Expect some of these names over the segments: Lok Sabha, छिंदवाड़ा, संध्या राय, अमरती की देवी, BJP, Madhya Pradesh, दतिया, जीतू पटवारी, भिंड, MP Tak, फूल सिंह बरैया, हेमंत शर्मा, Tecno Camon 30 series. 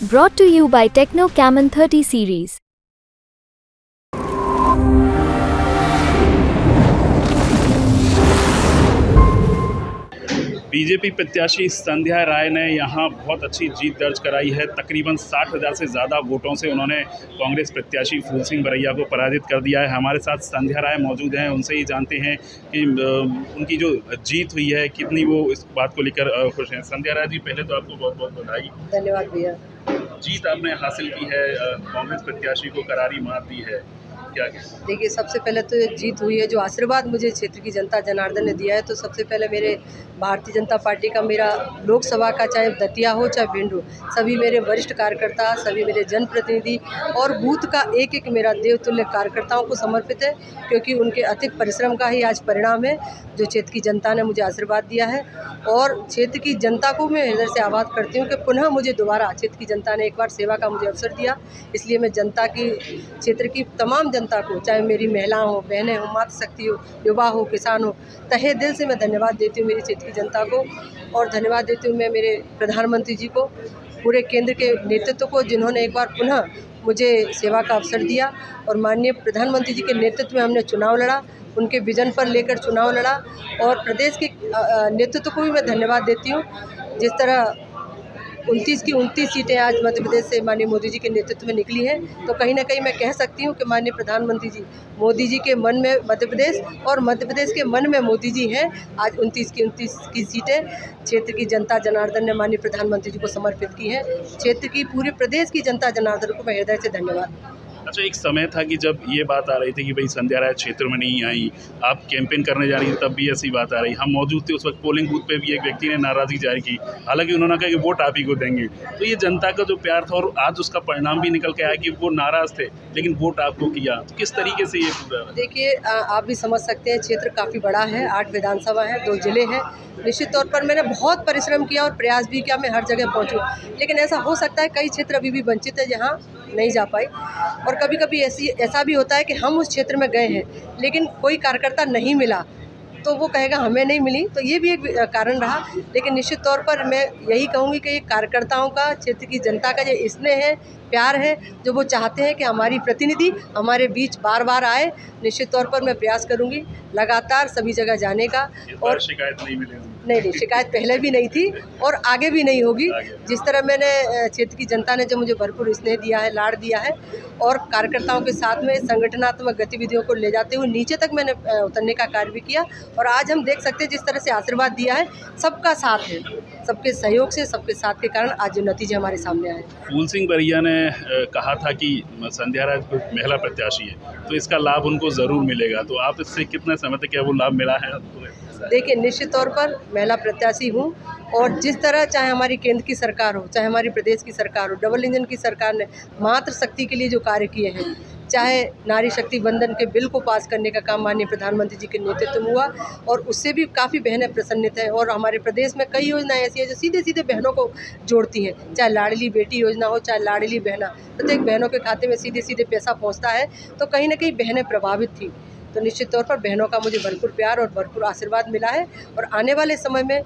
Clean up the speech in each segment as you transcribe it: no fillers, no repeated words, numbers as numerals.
Brought to you by Tecno Camon 30 series. BJP प्रत्याशी संध्या राय ने यहां बहुत अच्छी जीत दर्ज कराई है। तकरीबन 60,000 से ज़्यादा वोटों से उन्होंने कांग्रेस प्रत्याशी फूल सिंह बरैया को पराजित कर दिया है। हमारे साथ संध्या राय मौजूद हैं, उनसे ही जानते हैं कि उनकी जो जीत हुई है कितनी वो इस बात को लेकर खुश हैं। संध्या राय जी, पहले तो आपको बहुत बहुत बधाई। धन्यवाद भैया। जीत आपने हासिल की है, कांग्रेस प्रत्याशी को करारी मात दी है, क्या? देखिए, सबसे पहले तो जीत हुई है, जो आशीर्वाद मुझे क्षेत्र की जनता जनार्दन ने दिया है, तो सबसे पहले मेरे भारतीय जनता पार्टी का, मेरा लोकसभा का, चाहे दतिया हो चाहे भिंड हो, सभी मेरे वरिष्ठ कार्यकर्ता, सभी मेरे जनप्रतिनिधि और बूथ का एक एक मेरा देवतुल्य कार्यकर्ताओं को समर्पित है, क्योंकि उनके अथक परिश्रम का ही आज परिणाम है जो क्षेत्र की जनता ने मुझे आशीर्वाद दिया है। और क्षेत्र की जनता को मैं हृदय से आभार करती हूँ कि पुनः मुझे दोबारा क्षेत्र की जनता ने एक बार सेवा का मुझे अवसर दिया। इसलिए मैं जनता की, क्षेत्र की तमाम जनता को, चाहे मेरी महिलाएं हो, बहनें हो, मातृ शक्ति हो, युवा हो, किसान हो, तहे दिल से मैं धन्यवाद देती हूँ मेरी क्षेत्र की जनता को। और धन्यवाद देती हूँ मैं मेरे प्रधानमंत्री जी को, पूरे केंद्र के नेतृत्व को, जिन्होंने एक बार पुनः मुझे सेवा का अवसर दिया। और माननीय प्रधानमंत्री जी के नेतृत्व में हमने चुनाव लड़ा, उनके विजन पर लेकर चुनाव लड़ा। और प्रदेश के नेतृत्व को भी मैं धन्यवाद देती हूँ, जिस तरह 29 की 29 सीटें आज मध्य प्रदेश से माननीय मोदी जी के नेतृत्व में निकली हैं, तो कहीं ना कहीं मैं कह सकती हूं कि माननीय प्रधानमंत्री जी, मोदी जी के मन में मध्य प्रदेश और मध्य प्रदेश के मन में मोदी जी हैं। आज 29 की 29 सीटें क्षेत्र की जनता जनार्दन ने माननीय प्रधानमंत्री जी को समर्पित की हैं। क्षेत्र की, पूरे प्रदेश की जनता जनार्दन को मैं हृदय से धन्यवाद। अच्छा, एक समय था कि जब ये बात आ रही थी कि भाई संध्या राय क्षेत्र में नहीं आई, आप कैंपेन करने जा रही थी, तब भी ऐसी बात आ रही। हम मौजूद थे उस वक्त, पोलिंग बूथ पे भी एक व्यक्ति ने नाराज़गी जारी की, हालांकि उन्होंने कहा कि वोट आप ही को देंगे। तो ये जनता का जो प्यार था और आज उसका परिणाम भी निकल के आया कि वो नाराज़ थे लेकिन वोट आपको किया, तो किस तरीके से ये पूरा? देखिए, आप भी समझ सकते हैं, क्षेत्र काफ़ी बड़ा है, 8 विधानसभा है, 2 जिले हैं। निश्चित तौर पर मैंने बहुत परिश्रम किया और प्रयास भी किया मैं हर जगह पहुँचूँ, लेकिन ऐसा हो सकता है कई क्षेत्र अभी भी वंचित है जहाँ नहीं जा पाई। और कभी कभी ऐसा भी होता है कि हम उस क्षेत्र में गए हैं लेकिन कोई कार्यकर्ता नहीं मिला, तो वो कहेगा हमें नहीं मिली, तो ये भी एक कारण रहा। लेकिन निश्चित तौर पर मैं यही कहूँगी कि ये कार्यकर्ताओं का, क्षेत्र की जनता का ये स्नेह है, प्यार है, जो वो चाहते हैं कि हमारी प्रतिनिधि हमारे बीच बार बार आए। निश्चित तौर पर मैं प्रयास करूँगी लगातार सभी जगह जाने का, और शिकायत नहीं मिलेगी। नहीं, शिकायत पहले भी नहीं थी और आगे भी नहीं होगी। जिस तरह मैंने, क्षेत्र की जनता ने जो मुझे भरपूर स्नेह दिया है, लाड़ दिया है, और कार्यकर्ताओं के साथ में संगठनात्मक गतिविधियों को ले जाते हुए नीचे तक मैंने उतरने का कार्य भी किया। और आज हम देख सकते हैं जिस तरह से आशीर्वाद दिया है, सबका साथ है, सबके सहयोग से, सबके साथ के कारण आज जो नतीजे हमारे सामने आए। फूल सिंह बरैया ने कहा था कि संध्या राय महिला प्रत्याशी है तो इसका लाभ उनको ज़रूर मिलेगा, तो आप इससे कितना सहमत है, क्या वो लाभ मिला है आपको? देखिए, निश्चित तौर पर महिला प्रत्याशी हूँ, और जिस तरह, चाहे हमारी केंद्र की सरकार हो, चाहे हमारी प्रदेश की सरकार हो, डबल इंजन की सरकार ने मातृ शक्ति के लिए जो कार्य किए हैं, चाहे नारी शक्ति बंधन के बिल को पास करने का काम माननीय प्रधानमंत्री जी के नेतृत्व में हुआ, और उससे भी काफ़ी बहनें प्रसन्नित हैं। और हमारे प्रदेश में कई योजनाएं ऐसी हैं जो सीधे सीधे बहनों को जोड़ती हैं, चाहे लाडली बेटी योजना हो, चाहे लाडली बहना, प्रत्येक बहनों के खाते में सीधे सीधे पैसा पहुँचता है, तो कहीं ना कहीं बहनें प्रभावित थी। तो निश्चित तौर पर बहनों का मुझे भरपूर प्यार और भरपूर आशीर्वाद मिला है, और आने वाले समय में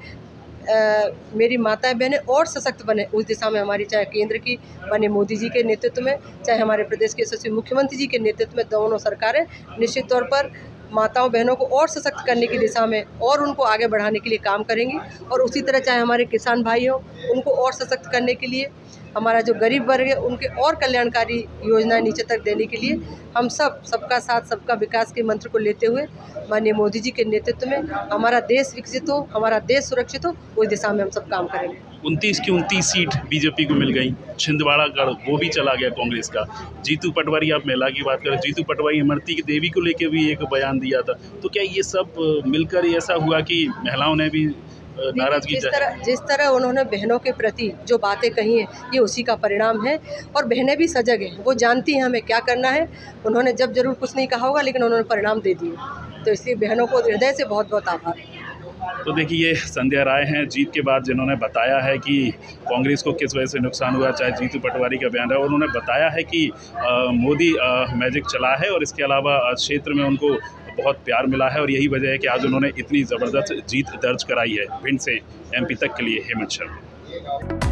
मेरी माताएं बहनें और सशक्त बने, उस दिशा में हमारी, चाहे केंद्र की माननीय मोदी जी के नेतृत्व में, चाहे हमारे प्रदेश के यशस्वी मुख्यमंत्री जी के नेतृत्व में, दोनों सरकारें निश्चित तौर पर माताओं बहनों को और सशक्त करने की दिशा में और उनको आगे बढ़ाने के लिए काम करेंगी। और उसी तरह चाहे हमारे किसान भाई हों, उनको और सशक्त करने के लिए, हमारा जो गरीब वर्ग है उनके और कल्याणकारी योजनाएं नीचे तक देने के लिए, हम सब, सबका साथ सबका विकास के मंत्र को लेते हुए माननीय मोदी जी के नेतृत्व में हमारा देश विकसित हो, हमारा देश सुरक्षित हो, उस दिशा में हम सब काम करेंगे। 29 की 29 सीट बीजेपी को मिल गई, छिंदवाड़ा गढ़ वो भी चला गया कांग्रेस का। जीतू पटवारी, आप महिला की बात करें, जीतू पटवारी अमरती की देवी को लेकर भी एक बयान दिया था, तो क्या ये सब मिलकर ऐसा हुआ कि महिलाओं ने भी नाराजगी? जिस तरह उन्होंने बहनों के प्रति जो बातें कही हैं, ये उसी का परिणाम है। और बहनें भी सजग हैं, वो जानती हैं हमें क्या करना है। उन्होंने जब जरूर कुछ नहीं कहा होगा, लेकिन उन्होंने परिणाम दे दिए, तो इसलिए बहनों को हृदय से बहुत बहुत आभार। तो देखिए, ये संध्या राय हैं, जीत के बाद जिन्होंने बताया है कि कांग्रेस को किस वजह से नुकसान हुआ, चाहे जीतू पटवारी का बयान रहा, उन्होंने बताया है कि मोदी मैजिक चला है और इसके अलावा क्षेत्र में उनको बहुत प्यार मिला है, और यही वजह है कि आज उन्होंने इतनी ज़बरदस्त जीत दर्ज कराई है। भिंड से MP तक के लिए हेमंत शर्मा।